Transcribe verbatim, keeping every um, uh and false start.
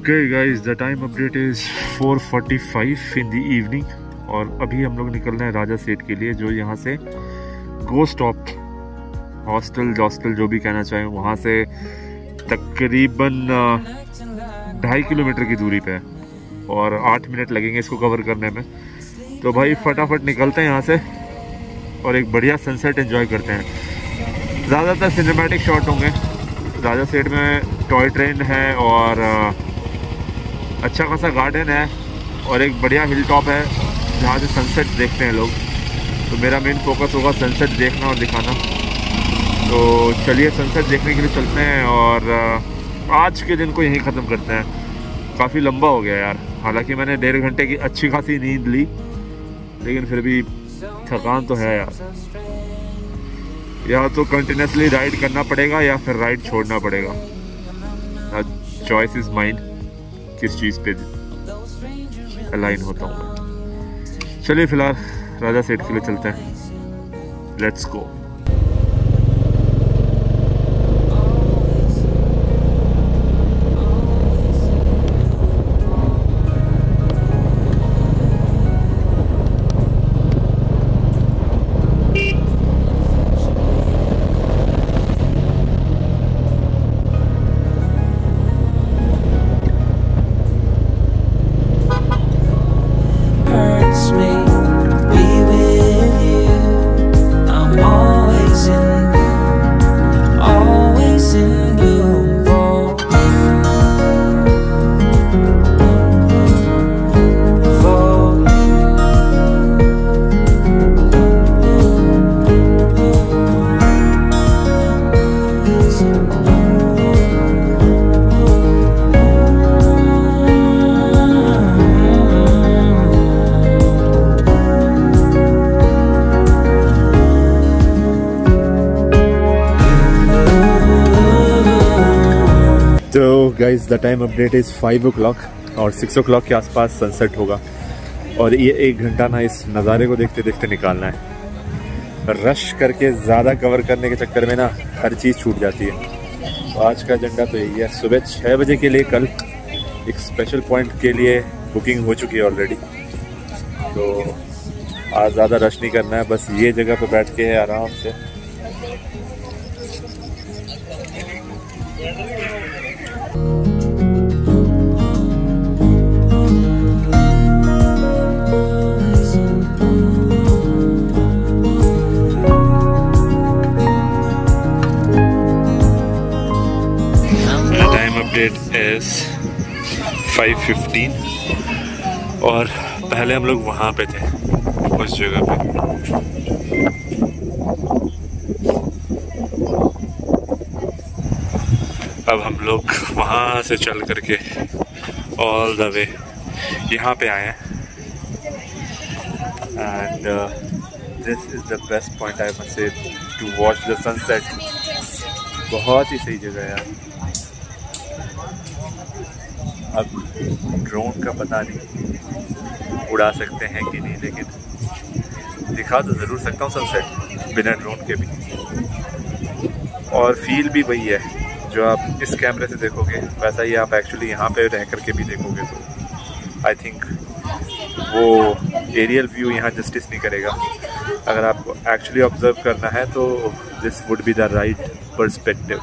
Okay guys, the time update is four forty five in the evening और अभी हम लोग निकल रहे हैं राजा सेट के लिए, जो यहाँ से गोस्टॉप हॉस्टल हॉस्टल जो भी कहना चाहें वहाँ से तकरीबन ढाई किलोमीटर की दूरी पे है और आठ मिनट लगेंगे इसको कवर करने में। तो भाई फटाफट निकलते हैं यहाँ से और एक बढ़िया सनसेट एंजॉय करते हैं। ज़्यादातर सिनेमैटिक शॉट होंगे राजा सेट में। टॉय ट्रेन है और अच्छा खासा गार्डन है और एक बढ़िया हिल टॉप है जहाँ से सनसेट देखते हैं लोग। तो मेरा मेन फोकस होगा सनसेट देखना और दिखाना। तो चलिए सनसेट देखने के लिए चलते हैं और आज के दिन को यहीं ख़त्म करते हैं। काफ़ी लंबा हो गया यार, हालांकि मैंने डेढ़ घंटे की अच्छी खासी नींद ली, लेकिन फिर भी थकान तो है यार। या तो कंटिन्यूसली राइड करना पड़ेगा या फिर राइड छोड़ना पड़ेगा। चॉइस इज माइन, किस चीज़ पे अलाइन होता हूँ। चलिए फिलहाल राजा सेठ के लिए चलते हैं, let's go. Guys the time update is five o'clock और सिक्स ओ क्लाक के आसपास सनसेट होगा और ये एक घंटा ना इस नज़ारे को देखते देखते निकालना है। रश करके ज़्यादा कवर करने के चक्कर में ना हर चीज़ छूट जाती है। तो आज का एजेंडा तो यही है। सुबह छः बजे के लिए कल एक स्पेशल पॉइंट के लिए बुकिंग हो चुकी है ऑलरेडी, तो आज ज़्यादा रश नहीं करना है, बस ये जगह पर बैठ के है आराम से। फाइव फिफ्टीन और पहले हम लोग वहाँ पे थे उस जगह पे। अब हम लोग वहाँ से चल करके ऑल द वे यहाँ पे आए हैं and this is the best point I must say to watch the sunset. बहुत ही सही जगह है यार। अब ड्रोन का पता नहीं उड़ा सकते हैं कि नहीं, लेकिन दिखा तो ज़रूर सकता हूँ सनसेट बिना ड्रोन के भी। और फील भी वही है जो आप इस कैमरे से देखोगे, वैसा ही आप एक्चुअली यहाँ पे रह कर के भी देखोगे। तो आई थिंक वो एरियल व्यू यहाँ जस्टिस नहीं करेगा। अगर आपको एक्चुअली ऑब्जर्व करना है तो this would be the right perspective.